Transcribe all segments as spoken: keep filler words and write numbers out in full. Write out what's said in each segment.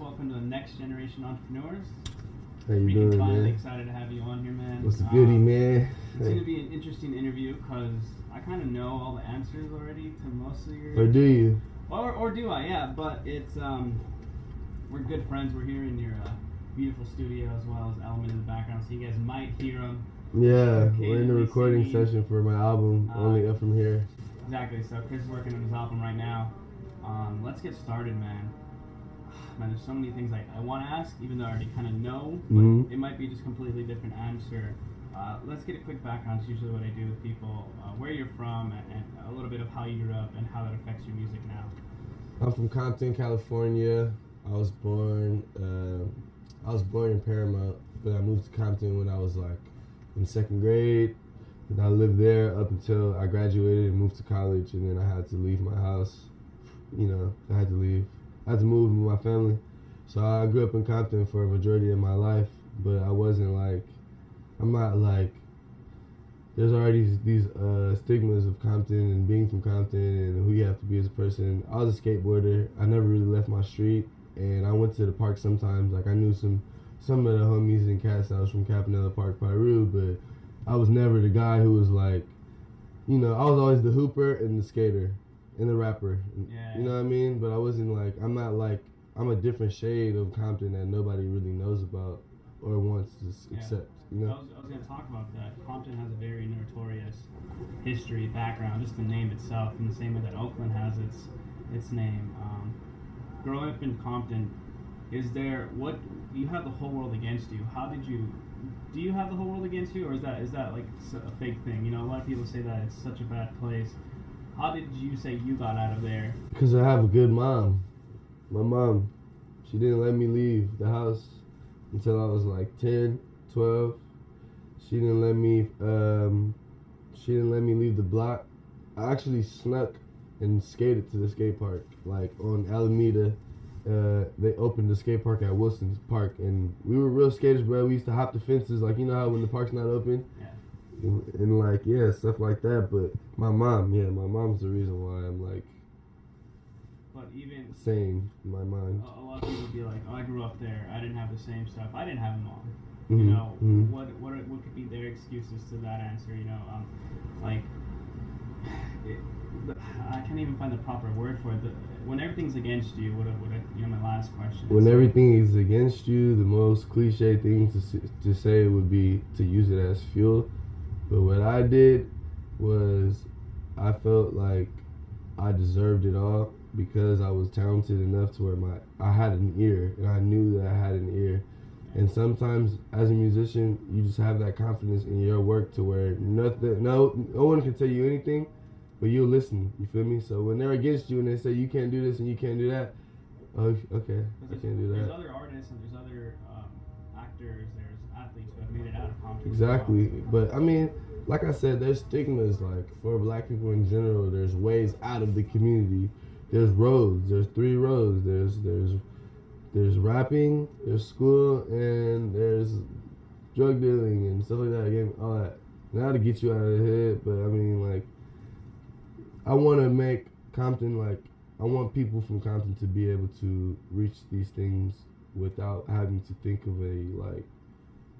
Welcome to the Next Generation Entrepreneurs. How you Speaking doing, fun. man? Excited to have you on here, man. What's the goodie, um, man? It's hey. gonna be an interesting interview because I kind of know all the answers already to most of your. Or do you? Or or do I? Yeah, but it's um, we're good friends. We're here in your uh, beautiful studio as well as Element in the background, so you guys might hear them. Yeah, we're in the recording singing. session for my album, uh, Only Up From Here. Exactly. So Chris is working on his album right now. Um, let's get started, man. Man, there's so many things I, I want to ask, even though I already kind of know, but mm-hmm. it might be just completely different answer. Uh, let's get a quick background. It's usually what I do with people, uh, where you're from, and, and a little bit of how you grew up and how that affects your music now. I'm from Compton, California. I was born, uh, I was born in Paramount, but I moved to Compton when I was like in second grade, and I lived there up until I graduated and moved to college, and then I had to leave my house. You know, I had to leave. I had to move with my family, so I grew up in Compton for a majority of my life, but I wasn't like, I'm not like, there's already these, these uh, stigmas of Compton and being from Compton and who you have to be as a person. I was a skateboarder. I never really left my street, and I went to the park sometimes. Like, I knew some, some of the homies and cats that was from Capanella Park Peru, but I was never the guy who was like, you know, I was always the hooper and the skater. And the rapper, yeah. You know what I mean? But I wasn't like, I'm not like, I'm a different shade of Compton that nobody really knows about or wants to yeah. accept, you know? I was, I was going to talk about that. Compton has a very notorious history, background, just the name itself, and the same way that Oakland has its its name. Um, growing up in Compton, is there, what, you have the whole world against you. How did you, do you have the whole world against you, or is that is that like a fake thing? You know, a lot of people say that it's such a bad place. How did you say you got out of there? Because I have a good mom. My mom, she didn't let me leave the house until I was like ten, twelve. She didn't let me, um, she didn't let me leave the block. I actually snuck and skated to the skate park, like on Alameda. Uh, they opened the skate park at Wilson's Park, and we were real skaters, bro. We used to hop the fences, like, you know how when the park's not open? Yeah. And like, yeah, stuff like that. But my mom, yeah, my mom's the reason why I'm like, but even sane in my mind. A lot of people be like, oh, I grew up there, I didn't have the same stuff, I didn't have a mom. Mm-hmm. You know, mm-hmm. what what what could be their excuses to that answer? You know, um, like, it, I can't even find the proper word for it. The, when everything's against you, what what you know, my last question. When so, everything is against you, the most cliche thing to to say would be to use it as fuel. But what I did was I felt like I deserved it all because I was talented enough to where my I had an ear, and I knew that I had an ear. And sometimes as a musician, you just have that confidence in your work to where nothing, no, no one can tell you anything, but you'll listen. You feel me? So when they're against you and they say you can't do this and you can't do that, oh, okay, I can't do that. There's other artists and there's other um, actors. There's athletes who have made it out of Compton. Exactly, but I mean, like I said, there's stigmas. Like for black people in general, there's ways out of the community. There's roads. There's three roads. There's there's there's rapping. There's school, and there's drug dealing and stuff like that. Again, all that. Now to get you out of the head, but I mean, like, I want to make Compton like I want people from Compton to be able to reach these things without having to think of a like.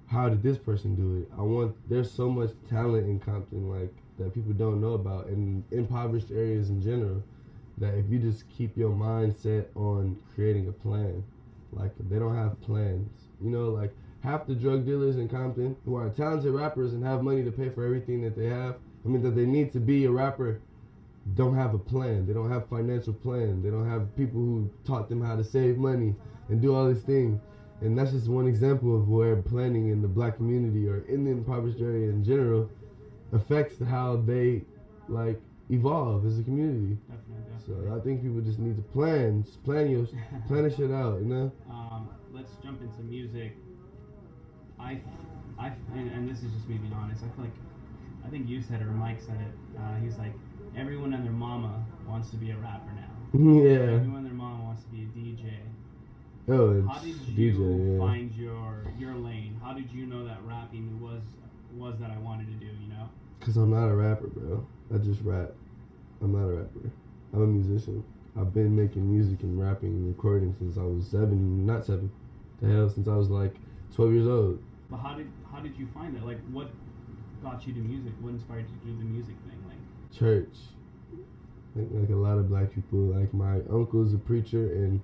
How did this person do it? I want, there's so much talent in Compton, like, that people don't know about, and impoverished areas in general, that if you just keep your mind set on creating a plan, like, they don't have plans. You know, like, half the drug dealers in Compton, who are talented rappers and have money to pay for everything that they have, I mean, that they need to be a rapper, don't have a plan. They don't have financial plan. They don't have people who taught them how to save money and do all these things. And that's just one example of where planning in the black community or in the impoverished area in general affects how they, like, evolve as a community. Definitely, definitely. So I think people just need to plan. Just plan your, plan your shit out, you know? Um, let's jump into music. I, I, and, and this is just me being honest, I feel like, I think you said it or Mike said it. Uh, he's like, everyone and their mama wants to be a rapper now. Yeah. Everyone and their mama wants to be a D J. Oh, it's how did you D J, yeah. find your your lane? How did you know that rapping was was that I wanted to do, you know? Because I'm not a rapper, bro. I just rap. I'm not a rapper. I'm a musician. I've been making music and rapping and recording since I was seven, not seven, the hell, since I was like twelve years old. But how did how did you find that? Like, what got you to music? What inspired you to do the music thing? Like church. Like, like a lot of black people. Like my uncle's a preacher and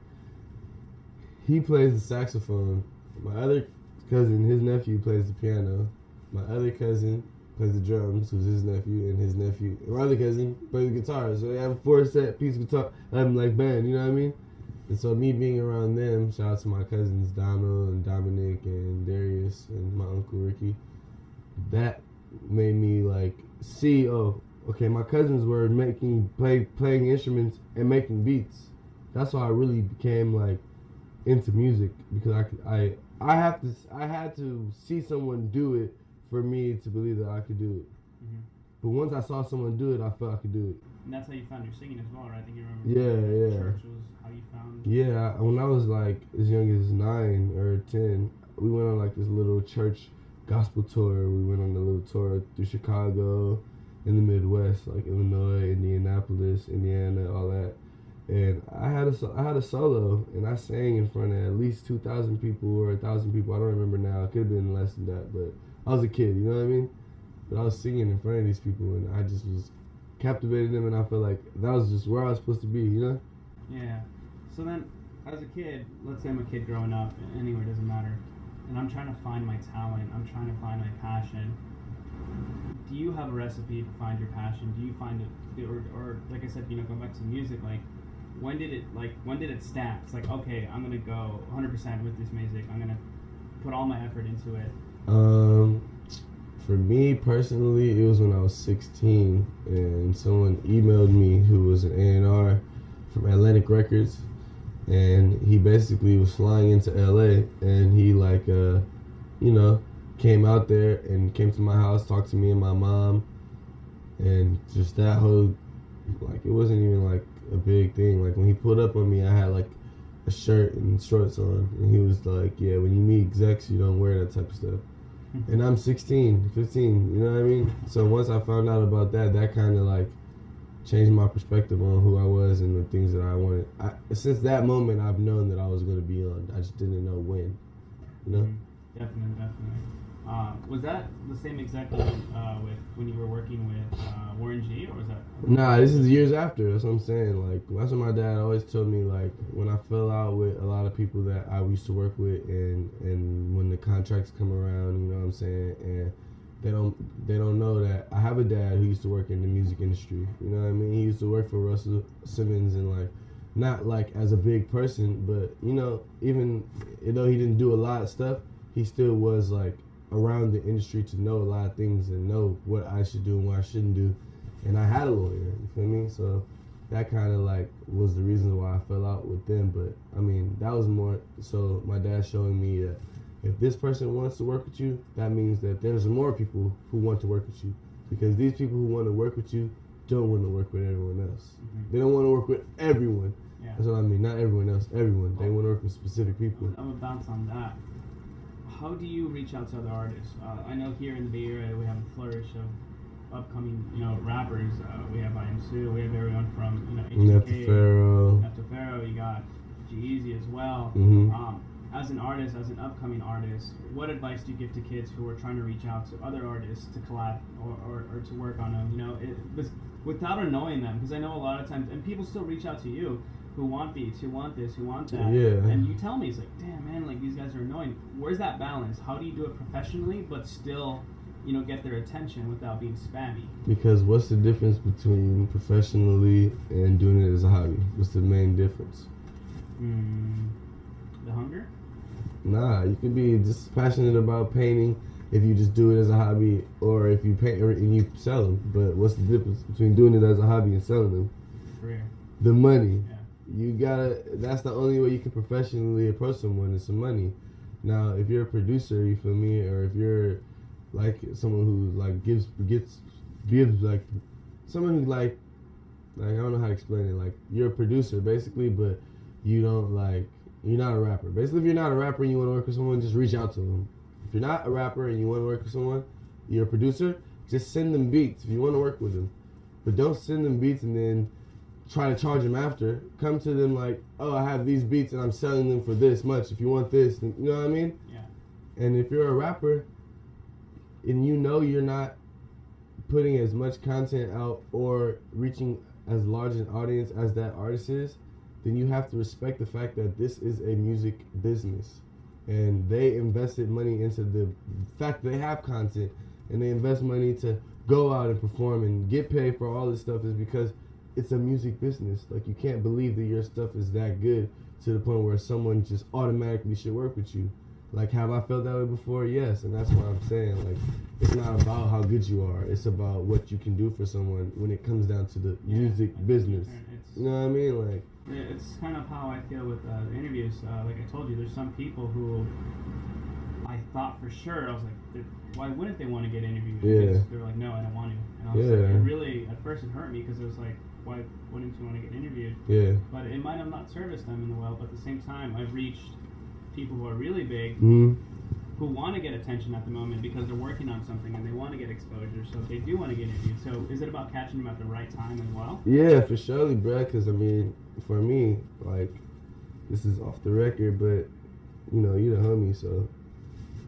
he plays the saxophone. My other cousin, his nephew, plays the piano. My other cousin plays the drums, who's his nephew, and his nephew, my other cousin, plays the guitar. So they have a four-set piece guitar. I'm like, band, you know what I mean? And so me being around them, shout out to my cousins, Donald and Dominic and Darius and my uncle Ricky, that made me like see, oh, okay, my cousins were making, play, playing instruments and making beats. That's how I really became like into music, because I, could, I, I have to, I had to see someone do it for me to believe that I could do it. Mm-hmm. But once I saw someone do it, I felt I could do it. And that's how you found your singing as well, right? I think you remember. Yeah, yeah. Church was how you found. Yeah, when I was like as young as nine or ten, we went on like this little church gospel tour. We went on a little tour through Chicago, in the Midwest, like Illinois, Indianapolis, Indiana, all that. And I had a I had a solo, and I sang in front of at least two thousand people or a thousand people. I don't remember now. It could have been less than that, but I was a kid, you know what I mean? But I was singing in front of these people, and I just was captivating them, and I felt like that was just where I was supposed to be, you know? Yeah. So then, as a kid, let's say I'm a kid growing up, anywhere, doesn't matter, and I'm trying to find my talent, I'm trying to find my passion. Do you have a recipe to find your passion? Do you find it, or, or like I said, you know, going back to music, like, when did it, like, when did it snap? It's like, okay, I'm going to go one hundred percent with this music. I'm going to put all my effort into it. Um, for me personally, it was when I was sixteen, and someone emailed me who was an A and R from Atlantic Records, and he basically was flying into L A, and he like, uh, you know, came out there and came to my house, talked to me and my mom, and just that whole, like, it wasn't even like a big thing. Like when he pulled up on me, I had like a shirt and shorts on, and he was like, yeah, when you meet execs, you don't wear that type of stuff. And I'm sixteen, fifteen, you know what I mean? So once I found out about that, that kind of like changed my perspective on who I was and the things that I wanted. I, since that moment, I've known that I was going to be on. I just didn't know when, you know? Definitely, definitely. Uh, was that the same exact one uh, with when you were working with uh, Warren G, or was that? Nah, this is years after. That's what I'm saying. Like, that's what my dad always told me. Like, when I fell out with a lot of people that I used to work with, and, and when the contracts come around, you know what I'm saying, and they don't they don't know that I have a dad who used to work in the music industry. You know what I mean? He used to work for Russell Simmons, and like, not like as a big person, but you know, even though he didn't do a lot of stuff, he still was like around the industry to know a lot of things and know what I should do and what I shouldn't do. And I had a lawyer, you feel me? So that kind of like was the reason why I fell out with them. But I mean, that was more so my dad showing me that if this person wants to work with you, that means that there's more people who want to work with you, because these people who want to work with you don't want to work with everyone else. Mm-hmm. They don't want to work with everyone. Yeah. That's what I mean, not everyone else, everyone. They want to work with specific people. I'm gonna bounce on that. How do you reach out to other artists? Uh, I know here in the Bay Area we have a flourish of upcoming, you know, rappers. Uh, we have I M C, we have everyone from, you know, Nef the Pharaoh. Nef the Pharaoh, you got G-Eazy as well. Mm-hmm. Um, as an artist, as an upcoming artist, what advice do you give to kids who are trying to reach out to other artists to collab or, or, or to work on them? You know, it, with, without annoying them, because I know a lot of times, and people still reach out to you, who want beats, who want this, who want that. Yeah. And you tell me, it's like, damn, man, like, these guys are annoying. Where's that balance? How do you do it professionally but still, you know, get their attention without being spammy? Because what's the difference between professionally and doing it as a hobby? What's the main difference? Mm, the hunger? Nah, you could be just passionate about painting if you just do it as a hobby, or if you paint and you sell them. But what's the difference between doing it as a hobby and selling them? Career. The money. Yeah. You gotta, that's the only way you can professionally approach someone is some money. Now, if you're a producer, you feel me, or if you're like someone who like gives, gets, gives like, someone who like, like, I don't know how to explain it, like, you're a producer basically, but you don't like, you're not a rapper. Basically, if you're not a rapper and you wanna work with someone, just reach out to them. If you're not a rapper and you wanna work with someone, you're a producer, just send them beats if you wanna work with them. But don't send them beats and then try to charge them after. Come to them like, oh, I have these beats and I'm selling them for this much. If you want this, you know what I mean? Yeah. And if you're a rapper and you know you're not putting as much content out or reaching as large an audience as that artist is, then you have to respect the fact that this is a music business. And they invested money into the fact that they have content, and they invest money to go out and perform and get paid for all this stuff is because it's a music business. Like, you can't believe that your stuff is that good to the point where someone just automatically should work with you. Like, have I felt that way before? Yes, and that's what I'm saying. Like, it's not about how good you are. It's about what you can do for someone when it comes down to the yeah, music business. You know what I mean? Like, it's kind of how I feel with uh, the interviews. Uh, like I told you, there's some people who I thought for sure, I was like, why wouldn't they want to get interviewed? Yeah. Because they were like, no, I don't want to. And I was yeah. like, it really, at first it hurt me because it was like, why wouldn't you want to get interviewed? Yeah. But it might have not serviced them in the well, but at the same time, I've reached people who are really big mm. who want to get attention at the moment because they're working on something and they want to get exposure, so they do want to get interviewed. So is it about catching them at the right time as well? Yeah, for surely, bro, because, I mean, for me, like, this is off the record, but, you know, you the homie, so,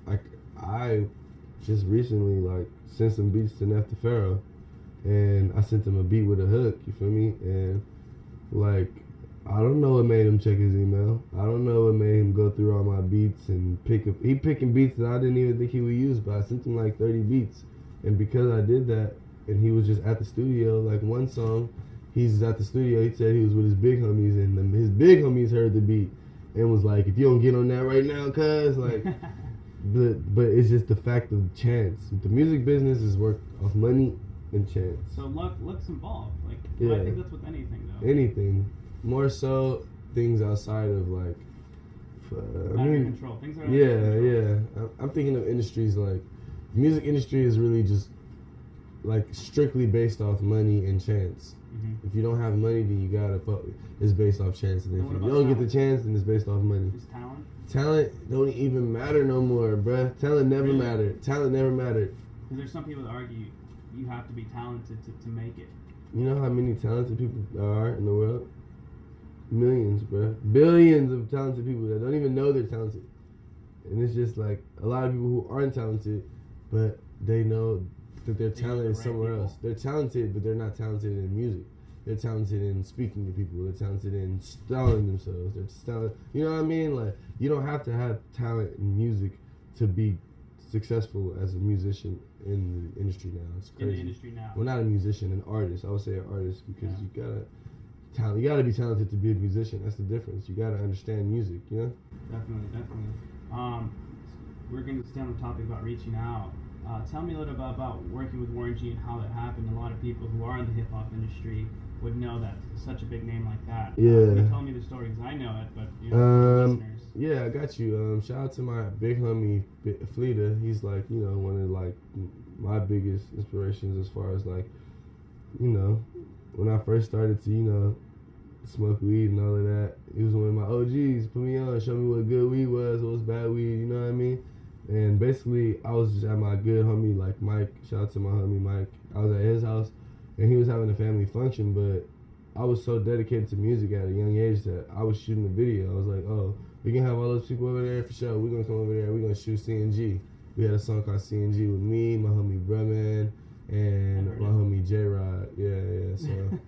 like, I just recently, like, sent some beats to Nef the Pharaoh, and I sent him a beat with a hook, you feel me? And, like, I don't know what made him check his email. I don't know what made him go through all my beats and pick up. He picking beats that I didn't even think he would use, but I sent him like thirty beats. And because I did that, and he was just at the studio, like one song, he's at the studio. He said he was with his big homies, and them, his big homies heard the beat and was like, "If you don't get on that right now, cuz like." but but it's just the fact of chance. The music business is work of money and chance. So luck, luck's involved. Like yeah. I think that's with anything though. Anything. More so things outside of like uh, I mean, control. Things that are yeah, under control. Yeah. I'm thinking of industries like music industry is really just like strictly based off money and chance. Mm-hmm. If you don't have money, then you gotta fuck. It's based off chance, and, and if you don't talent? get the chance, then it's based off money. Is talent? Talent don't even matter no more, bruh. Talent never really? mattered. Talent never mattered. Because there's some people that argue you have to be talented to, to make it. You know how many talented people there are in the world? Millions, bro. Billions of talented people that don't even know they're talented. And it's just like a lot of people who aren't talented, but they know that their talent is somewhere else. They're talented, but they're not talented in music. They're talented in speaking to people. They're talented in styling themselves. They're styling. You know what I mean? Like, you don't have to have talent in music to be successful as a musician in the industry now. It's crazy. In the industry now. Well, not a musician, an artist. I would say an artist because yeah. you gotta. Talent. You gotta be talented to be a musician. That's the difference. You gotta understand music, you know? Definitely, definitely. Um, we're gonna stay on the topic about reaching out. Uh, tell me a little bit about, about working with Warren G and how that happened. A lot of people who are in the hip hop industry would know that such a big name like that. Yeah. Uh, tell me the story because I know it, but you know, um, listeners. Yeah, I got you. Um, shout out to my big homie Fleeta. He's like, you know, one of like my biggest inspirations as far as like, you know. When I first started to, you know, smoke weed and all of that, he was one of my O Gs, put me on, showed me what good weed was, what was bad weed, you know what I mean? And basically, I was just at my good homie, like Mike, shout out to my homie Mike, I was at his house, and he was having a family function, but I was so dedicated to music at a young age that I was shooting a video. I was like, oh, we can have all those people over there for sure, we're going to come over there, we're going to shoot C N G. We had a song called C N G with me, my homie Bremen, and my homie J-Rod, yeah, yeah, so,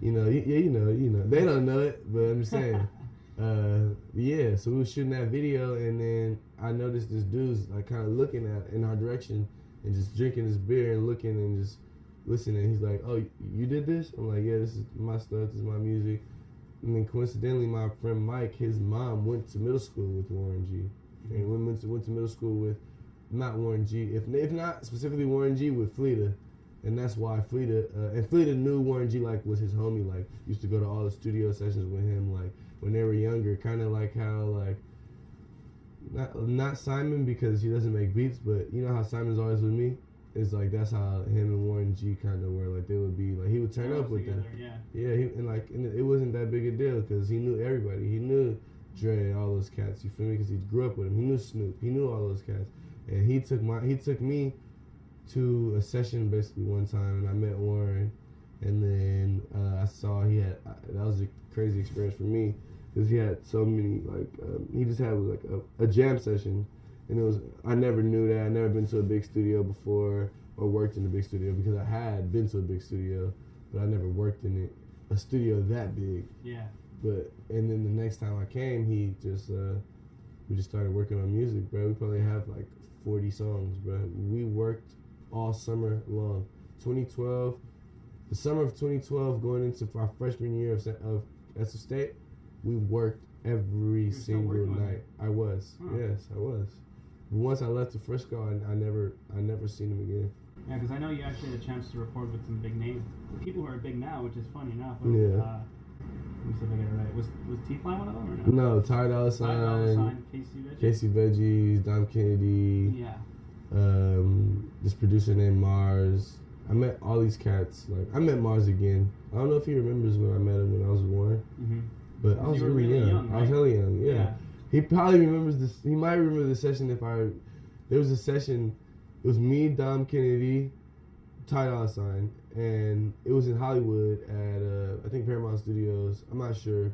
you know, yeah, you know, you know, they don't know it, but I'm just saying, uh, yeah, so we were shooting that video, and then I noticed this dude's, like, kind of looking at, in our direction, and just drinking his beer, and looking, and just listening, he's like, oh, you did this? I'm like, yeah, this is my stuff, this is my music, and then coincidentally, my friend Mike, his mom went to middle school with Warren G, and we went to, went to middle school with, not Warren G, if if not specifically Warren G, with Fleeta. And that's why Fleeta, uh, and Fleeta knew Warren G, like, was his homie, like, used to go to all the studio sessions with him, like, when they were younger, kind of like how, like, not, not Simon, because he doesn't make beats, but you know how Simon's always with me? It's like, that's how him and Warren G kind of were, like, they would be, like, he would turn up with together, them. Yeah, yeah he, and, like, and it wasn't that big a deal, because he knew everybody. He knew Dre, all those cats, you feel me, because he grew up with him. He knew Snoop, he knew all those cats. And he took my he took me to a session basically one time, and I met Warren, And then uh, I saw he had, uh, that was a crazy experience for me, because he had so many, like, um, he just had like a, a jam session. And it was, I never knew that. I'd never been to a big studio before or worked in a big studio, because I had been to a big studio, but I never worked in it, a studio that big. Yeah. But, and then the next time I came, he just, uh, we just started working on music, bro. We probably have like forty songs, bro. We worked all summer long. twenty twelve, the summer of twenty twelve, going into our freshman year of, of S F State, we worked every single night. I was, huh. yes, I was. Once I left to Frisco, I, I never, I never seen him again. Yeah, because I know you actually had a chance to record with some big names, people who are big now, which is funny enough. Was, yeah. Uh, let me see if I get it right. Was was T-Fly one of them or no? No, Ty Dolla $ign, Casey Veggies, Casey Veggies, Dom Kennedy. Yeah. Um, this producer named Mars. I met all these cats. Like, I met Mars again. I don't know if he remembers when I met him when I was with Warren. Mm-hmm. But I was really, really young. young right? I was really young. Yeah. yeah. He probably remembers this. He might remember the session if I. There was a session. It was me, Dom Kennedy, Ty Dolla $ign, and it was in Hollywood at uh, I think Paramount Studios. I'm not sure,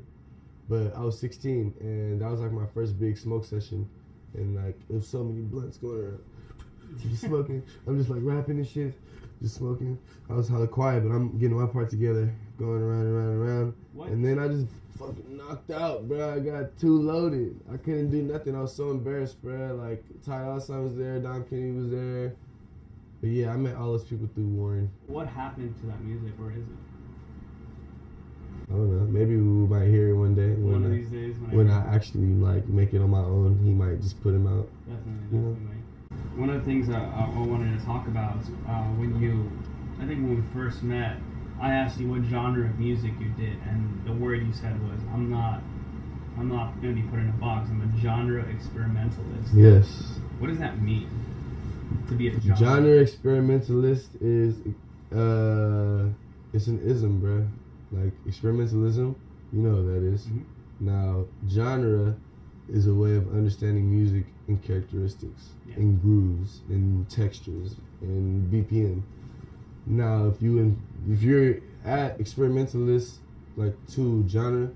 but I was sixteen, and that was like my first big smoke session, and like there was so many blunts going around. Just smoking. I'm just like rapping and shit. Just smoking. I was hella quiet, but I'm getting my part together, going around and around and around. What? And then I just fucking knocked out, bro. I got too loaded. I couldn't do nothing. I was so embarrassed, bro. Like, Ty Dolla $ign was there, Dom Kennedy was there. But yeah, I met all those people through Warren. What happened to that music, or is it? I don't know. Maybe we might hear it one day. When one of I, these days. When, when I, I actually, like, make it on my own, he might just put him out. Definitely, definitely. You know? One of the things I, I wanted to talk about uh, when you, I think when we first met, I asked you what genre of music you did, and the word you said was, "I'm not, I'm not going to be put in a box. I'm a genre experimentalist." Yes. What does that mean? To be a genre, genre experimentalist is, uh, it's an ism, bro. Like experimentalism, you know what that is. Mm-hmm. Now, genre is a way of understanding music and characteristics, yeah, and grooves and textures and B P M. Now, if you in, if you're at experimentalist like to genre,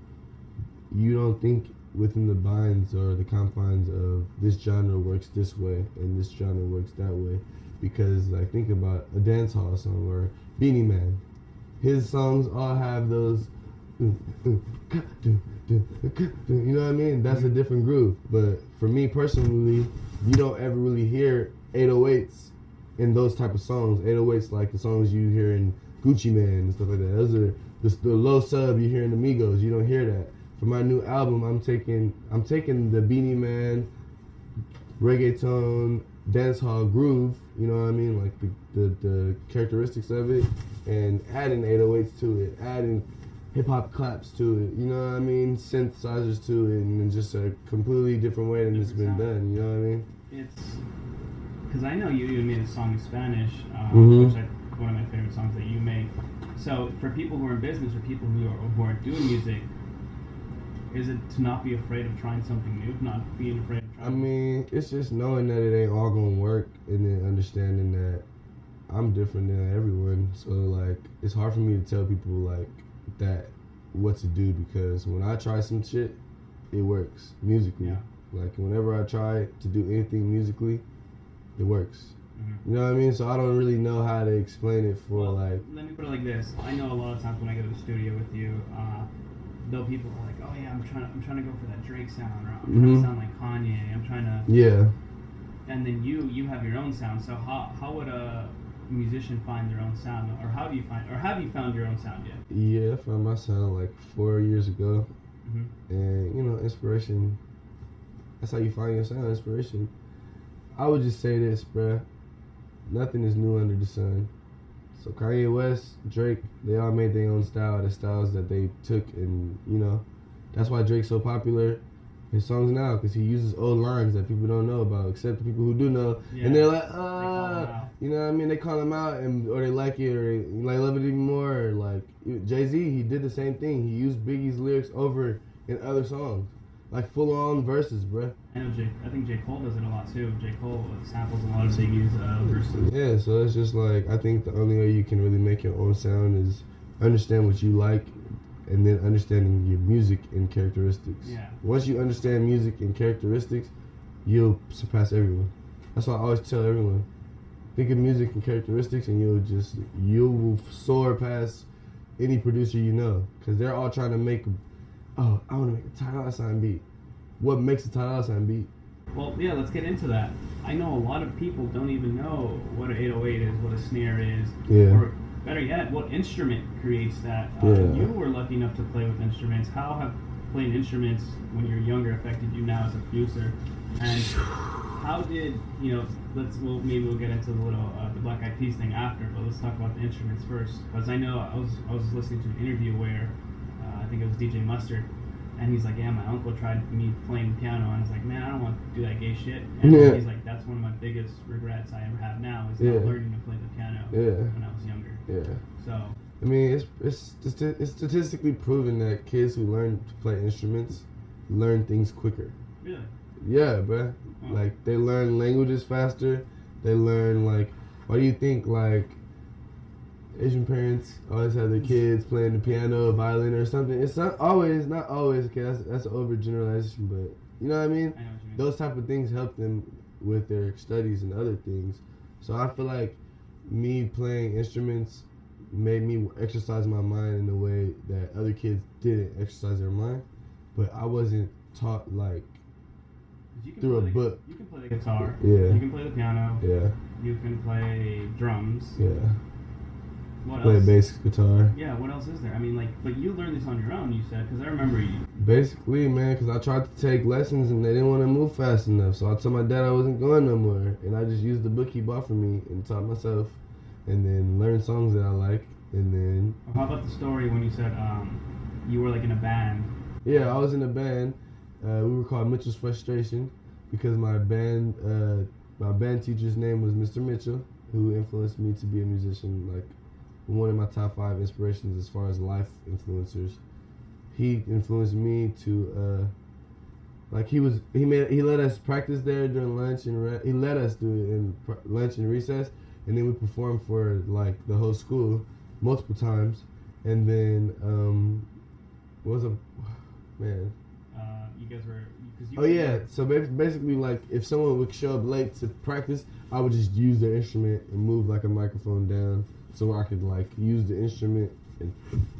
you don't think within the binds or the confines of this genre works this way and this genre works that way, because like think about a dance hall song or Beanie Man. His songs all have those. You know what I mean? That's a different groove. But for me personally, you don't ever really hear eight oh eights in those type of songs. eight oh eights like the songs you hear in Gucci Mane and stuff like that. Those are the, the low sub you hear in the Migos. You don't hear that. For my new album, I'm taking I'm taking the Beanie Man reggaeton dancehall groove. You know what I mean? Like the the, the characteristics of it, and adding eight oh eights to it. Adding hip-hop claps to it, you know what I mean? Synthesizers to it, and just a completely different way than it's been done, you know what I mean? It's, because I know you, you made a song in Spanish, um, mm-hmm. which is one of my favorite songs that you made. So, for people who are in business, or people who are, who are doing music, is it to not be afraid of trying something new, not being afraid of trying I mean, it's just knowing that it ain't all gonna work, and then understanding that I'm different than everyone, so, like, it's hard for me to tell people, like, that what to do, because when I try some shit, it works musically. Yeah. Like whenever I try to do anything musically, it works. Mm-hmm. You know what I mean? So I don't really know how to explain it for well, like. Let me put it like this. I know a lot of times when I go to the studio with you, uh, though people are like, "Oh yeah, I'm trying to, I'm trying to go for that Drake sound, or I'm trying mm-hmm. to sound like Kanye. I'm trying to." Yeah. And then you, you have your own sound. So how, how would a musician find their own sound, or how do you find, or have you found your own sound yet? Yeah, I found my sound like four years ago, mm-hmm. and you know, inspiration. That's how you find your sound, inspiration. I would just say this, bruh. Nothing is new under the sun. So Kanye West, Drake, they all made their own style, the styles that they took, and you know, that's why Drake's so popular. His songs now, because he uses old lines that people don't know about, except the people who do know, yeah. and they're like, ah, they you know what I mean? They call him out, and or they like it, or they like love it even more. Or like Jay-Z, he did the same thing. He used Biggie's lyrics over in other songs, like full-on verses, bruh. I know J. I think J. Cole does it a lot too. J. Cole samples a lot of Biggie's uh, verses. Yeah, so it's just like I think the only way you can really make your own sound is understand what you like, and then understanding your music and characteristics. Yeah. Once you understand music and characteristics, you'll surpass everyone. That's why I always tell everyone, think of music and characteristics, and you'll just, you will soar past any producer you know, because they're all trying to make, oh, I want to make a Ty Dolla $ign beat. What makes a Ty Dolla $ign beat? Well, yeah, let's get into that. I know a lot of people don't even know what an eight oh eight is, what a snare is, yeah. or better yet, what instrument creates that. Uh, yeah. You were lucky enough to play with instruments. How have playing instruments when you were younger affected you now as a producer? And how did, you know, let's, well, maybe we'll get into the little uh, the Black Eyed Peas thing after, but let's talk about the instruments first. Because I know I was, I was listening to an interview where, uh, I think it was D J Mustard, and he's like, yeah, my uncle tried me playing piano, and I was like, man, I don't want to do that gay shit. And yeah. he's like, that's one of my biggest regrets I ever have now, is yeah. not learning to play the piano yeah. when I was younger. Yeah. So I mean, it's, it's it's statistically proven that kids who learn to play instruments learn things quicker. Really? Yeah, bruh. Oh. Like, they learn languages faster. They learn, like, why do you think, like, Asian parents always have their kids playing the piano, violin, or something? It's not always, not always, okay, that's, that's an overgeneralization, but you know what I mean? I know what you mean. Those type of things help them with their studies and other things. So I feel like me playing instruments made me exercise my mind in a way that other kids didn't exercise their mind, but I wasn't taught, like, through a the, book. You can play the guitar. Yeah. You can play the piano. Yeah. You can play drums. Yeah. What play else? Bass guitar. Yeah, what else is there? I mean, like, but you learned this on your own, you said, because I remember you. Basically, man, because I tried to take lessons and they didn't want to move fast enough, so I told my dad I wasn't going no more, and I just used the book he bought for me and taught myself, and then learned songs that I like, and then... How about the story when you said um, you were, like, in a band? Yeah, I was in a band. Uh, we were called Mitchell's Frustration because my band, uh, my band teacher's name was Mister Mitchell, who influenced me to be a musician, like... one of my top five inspirations as far as life influencers. He influenced me to, uh, like, he was, he made, he let us practice there during lunch and, re- he let us do it in pr- lunch and recess, and then we performed for, like, the whole school multiple times, and then, um, what was a, man. Uh, you guys were, cause you oh, were yeah, there. So basically, like, if someone would show up late to practice, I would just use their instrument and move, like, a microphone down, so I could, like, use the instrument and,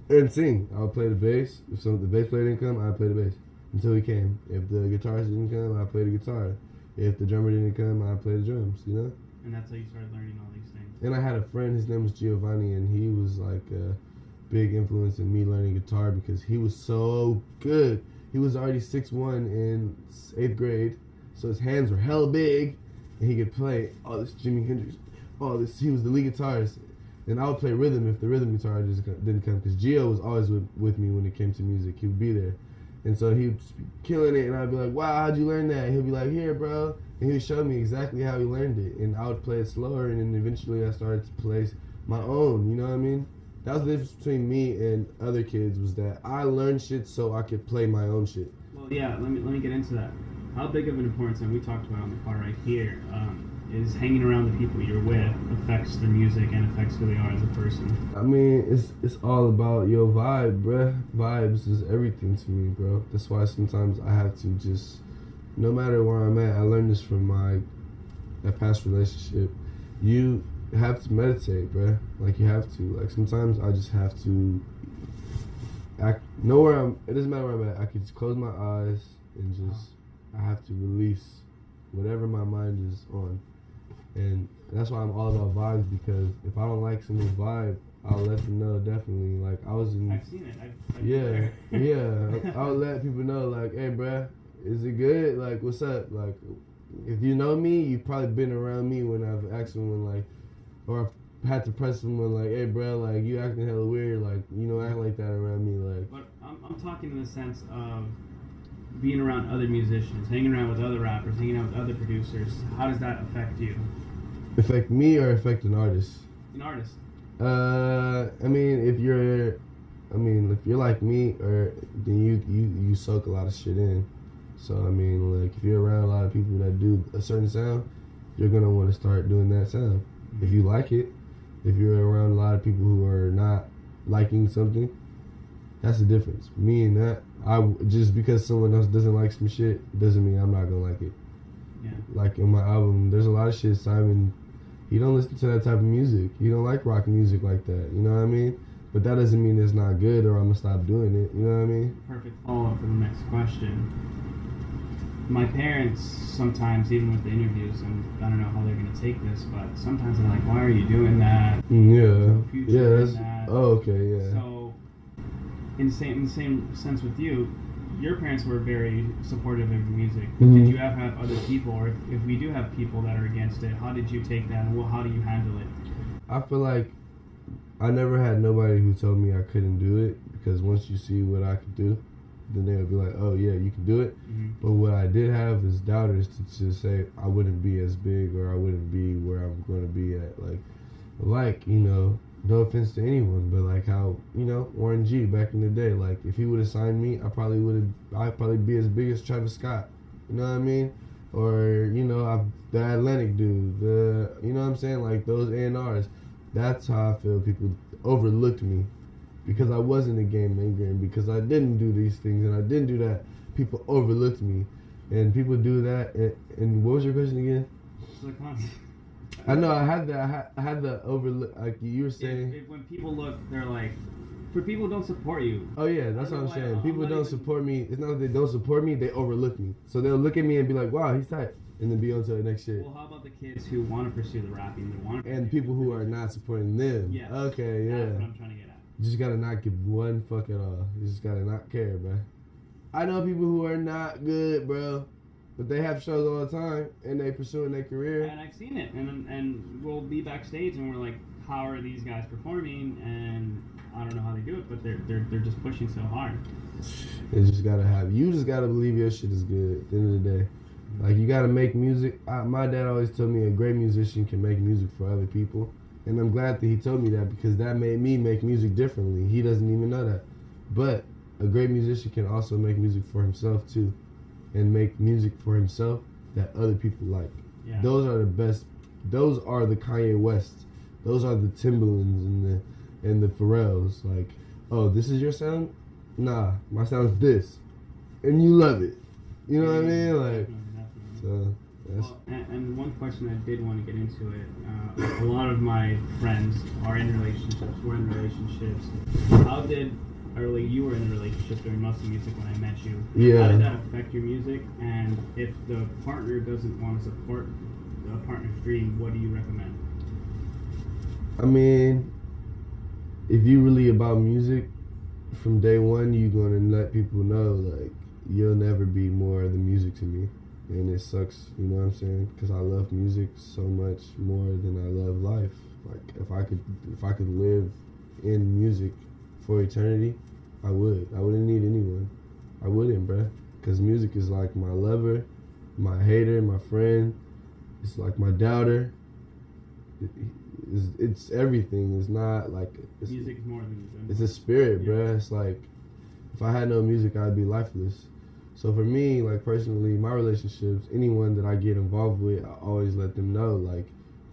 and sing. I would play the bass. If some the bass player didn't come, I would play the bass until he came. If the guitarist didn't come, I would play the guitar. If the drummer didn't come, I would play the drums, you know? And that's how you started learning all these things. And I had a friend, his name was Giovanni, and he was, like, a big influence in me learning guitar because he was so good. He was already six one in eighth grade, so his hands were hella big, and he could play all this Jimi Hendrix, all this, he was the lead guitarist. And I would play rhythm if the rhythm guitar just didn't come, because Gio was always with, with me when it came to music. He would be there. And so he would just be killing it, and I'd be like, wow, how'd you learn that? And he'd be like, here, bro. And he would show me exactly how he learned it. And I would play it slower, and then eventually I started to play my own, you know what I mean? That was the difference between me and other kids, was that I learned shit so I could play my own shit. Well, yeah, let me, let me get into that. How big of an importance, and we talked about on the part right here, um, is hanging around the people you're with affects their music and affects who they are as a person? I mean, it's it's all about your vibe, bruh. Vibes is everything to me, bro. That's why sometimes I have to just, no matter where I'm at, I learned this from my that past relationship. You have to meditate, bruh. Like, you have to. Like, sometimes I just have to act, know where I'm, it doesn't matter where I'm at. I can just close my eyes and just, I have to release whatever my mind is on. And that's why I'm all about vibes, because if I don't like someone's vibe, I'll let them know, definitely. Like, I was in... I've seen it. I've, I've yeah, yeah. I'll let people know, like, hey, bruh, is it good? Like, what's up? Like, if you know me, you've probably been around me when I've asked someone, like, or I've had to press someone, like, hey, bruh, like, you acting hella weird. Like, you know, act like that around me, like... But I'm, I'm talking in the sense of... being around other musicians, hanging around with other rappers, hanging out with other producers, how does that affect you? Affect me or affect an artist? An artist. Uh, I mean, if you're, I mean, if you're like me, or then you you you soak a lot of shit in. So I mean, like, if you're around a lot of people that do a certain sound, you're gonna want to start doing that sound. Mm-hmm. If you like it. If you're around a lot of people who are not liking something, that's the difference. Me and that, I just because someone else doesn't like some shit doesn't mean I'm not gonna like it. Yeah. Like in my album, there's a lot of shit Simon, he don't listen to that type of music. He don't like rock music like that. You know what I mean? But that doesn't mean it's not good or I'm gonna stop doing it. You know what I mean? Perfect follow up for the next question. My parents sometimes, even with the interviews, and I don't know how they're gonna take this, but sometimes they're like, "Why are you doing that?" Yeah. Yeah. That's, that. Oh, okay. Yeah. So, in the same in the same sense with you, your parents were very supportive of music. Mm-hmm. Did you ever have other people, or if, if we do have people that are against it, how did you take that, and well, how do you handle it? I feel like I never had nobody who told me I couldn't do it, because once you see what I could do, then they would be like, oh, yeah, you can do it. Mm-hmm. But what I did have is doubters to, to say I wouldn't be as big or I wouldn't be where I'm going to be at. Like, like, you know, no offense to anyone, but like how, you know, Warren G back in the day, like if he would have signed me, I probably would have, I'd probably be as big as Travis Scott. You know what I mean? Or, you know, I, the Atlantic dude, the, you know what I'm saying? Like those A and R's. That's how I feel people overlooked me. Because I wasn't a game maker and because I didn't do these things and I didn't do that, people overlooked me. And people do that. And, and what was your question again? I know I had that. I had, I had the overlook. Like you were saying, if, if when people look, they're like, for people don't support you. Oh yeah, that's what I'm like, saying. People I'm don't even... support me. It's not that they don't support me. They overlook me. So they'll look at me and be like, wow, he's tight. And then be on to the next shit. Well, how about the kids who want to pursue the rapping? They want to and people who are not supporting them. Yes. Okay, yeah. That's what I'm trying to get at. You just gotta not give one fuck at all. You just gotta not care, bro. I know people who are not good, bro, but they have shows all the time and they pursuing their career. And I've seen it, and and we'll be backstage and we're like, how are these guys performing? And I don't know how they do it, but they're they're they're just pushing so hard. It's just gotta have. You just gotta believe your shit is good. At the end of the day, like you gotta make music. I, my dad always told me a great musician can make music for other people. And I'm glad that he told me that because that made me make music differently. He doesn't even know that. But a great musician can also make music for himself, too. And make music for himself that other people like. Yeah. Those are the best. Those are the Kanye Wests. Those are the Timbalands and the, and the Pharrells. Like, oh, this is your sound? Nah, my sound's this. And you love it. You know yeah, what I mean? Like, definitely, definitely. So... Well, and, and one question I did want to get into it, uh, a lot of my friends are in relationships, we're in relationships. How did, or like you were in a relationship during Muscle Music when I met you. Yeah. How did that affect your music? And if the partner doesn't want to support the partner's dream, what do you recommend? I mean, if you really about music, from day one, you're going to let people know, like, you'll never be more than music to me. And it sucks, you know what I'm saying? Because I love music so much more than I love life. Like if I could, if I could live in music for eternity, I would. I wouldn't need anyone. I wouldn't, bruh. Because music is like my lover, my hater, my friend. It's like my doubter. It, it's, it's everything. It's not like it's, music is more than music. It's a spirit, yeah. Bruh. It's like if I had no music, I'd be lifeless. So for me, like personally, my relationships, anyone that I get involved with, I always let them know, like,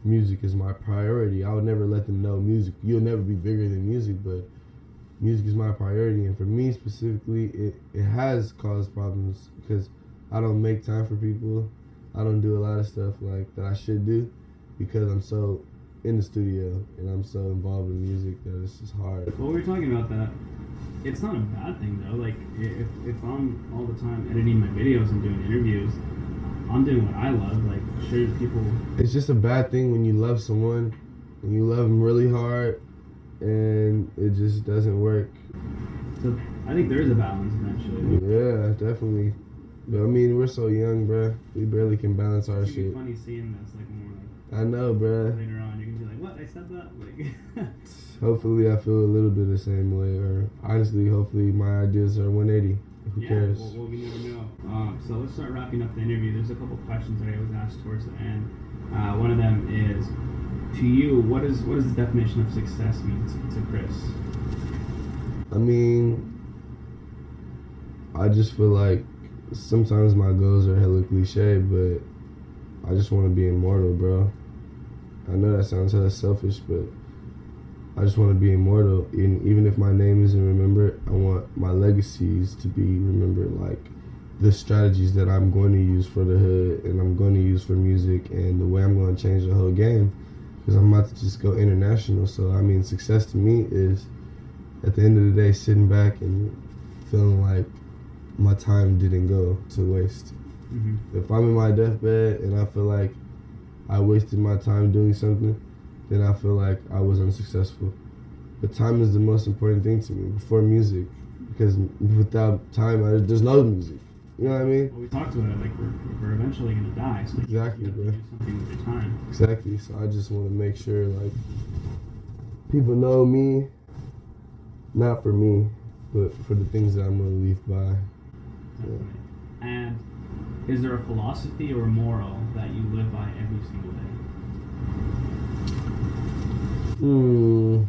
music is my priority. I would never let them know music. You'll never be bigger than music, but music is my priority. And for me specifically, it, it has caused problems because I don't make time for people. I don't do a lot of stuff like that I should do because I'm so in the studio and I'm so involved in music that it's just hard. Well, we're talking about that. It's not a bad thing though. Like if if I'm all the time editing my videos and doing interviews, I'm doing what I love. Like sure people. It's just a bad thing when you love someone and you love them really hard, and it just doesn't work. So I think there is a balance eventually. Yeah, definitely. But I mean, we're so young, bruh. We barely can balance our shit. It's funny seeing this like more. Like, I know, bruh. Later on, you're gonna be like, "What? I said that." Like. Hopefully, I feel a little bit the same way, or honestly, hopefully, my ideas are one eighty. Who yeah, cares? Well, well, we never know. Um, so let's start wrapping up the interview. There's a couple questions that I was asked towards the end. Uh, one of them is, to you, what is what is the definition of success mean to, to Chris? I mean, I just feel like sometimes my goals are hella cliche, but I just want to be immortal, bro. I know that sounds hella selfish, but I just want to be immortal, and even if my name isn't remembered, I want my legacies to be remembered, like the strategies that I'm going to use for the hood, and I'm going to use for music, and the way I'm going to change the whole game, because I'm about to just go international. So, I mean, success to me is, at the end of the day, sitting back and feeling like my time didn't go to waste. Mm-hmm. If I'm in my deathbed and I feel like I wasted my time doing something, then I feel like I was unsuccessful. But time is the most important thing to me, before music, because without time, I, there's no music. You know what I mean? Well, we talked about it, like, we're, we're eventually going to die, so exactly, you gotta do something with your time. Exactly, so I just want to make sure, like, people know me, not for me, but for the things that I'm going to leave by. Definitely. Yeah. And is there a philosophy or a moral that you live by every single day? Hmm.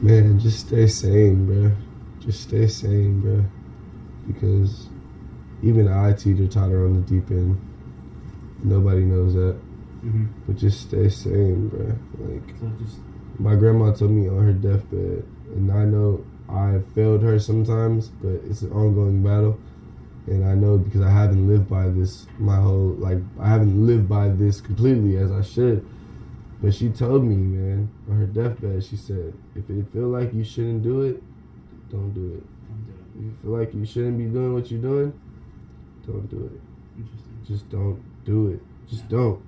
Man, just stay sane, bro. Just stay sane, bro. Because even I teeter-totter on the deep end. Nobody knows that. Mm-hmm. But just stay sane, bro. Like, so just... my grandma told me on her deathbed, and I know I failed her sometimes, but it's an ongoing battle. And I know, because I haven't lived by this my whole, like, I haven't lived by this completely as I should. But she told me, man, on her deathbed, she said, if it feel like you shouldn't do it, don't do it. Don't do it. If you feel like you shouldn't be doing what you're doing, don't do it. Interesting. Just don't do it. Just yeah. don't.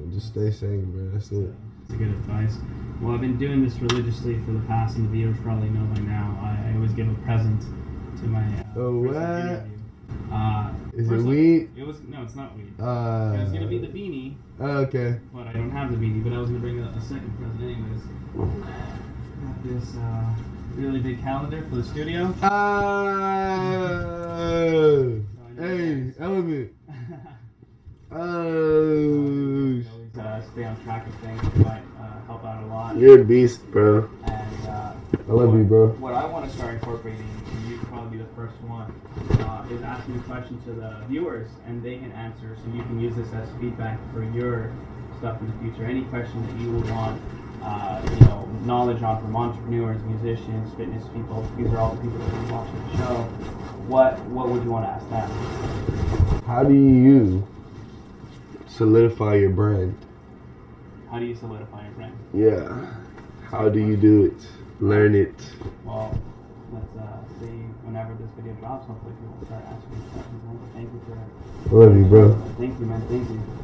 And just stay sane, bro. That's it. That's good advice. Well, I've been doing this religiously for the past, and the viewers probably know by now, I, I always give a present to my uh, oh, what? Uh, Is it weed? It was, no, it's not weed. Uh, it was going to be the beanie. Uh, okay. But I don't have the beanie, but I was going to bring a, a second present anyways. Got this uh, really big calendar for the studio. Uh, so hey, Element. Oh. Uh, uh, stay on track of things. It might uh, help out a lot. You're a beast, bro. And, uh, I love what, you, bro. What I want to start incorporating, and you probably be the first one, uh, is asking a question to the viewers, and they can answer, so you can use this as feedback for your stuff in the future. Any question that you would want, uh, you know, knowledge on from entrepreneurs, musicians, fitness people. These are all the people that are watching the show. What What would you want to ask them? How do you solidify your brand? How do you solidify your brand? Yeah. How do you do it? Learn it. Well, let's uh, see whenever this video drops. Hopefully, people will start asking questions. Thank you for that. I love you, bro. Thank you, man. Thank you.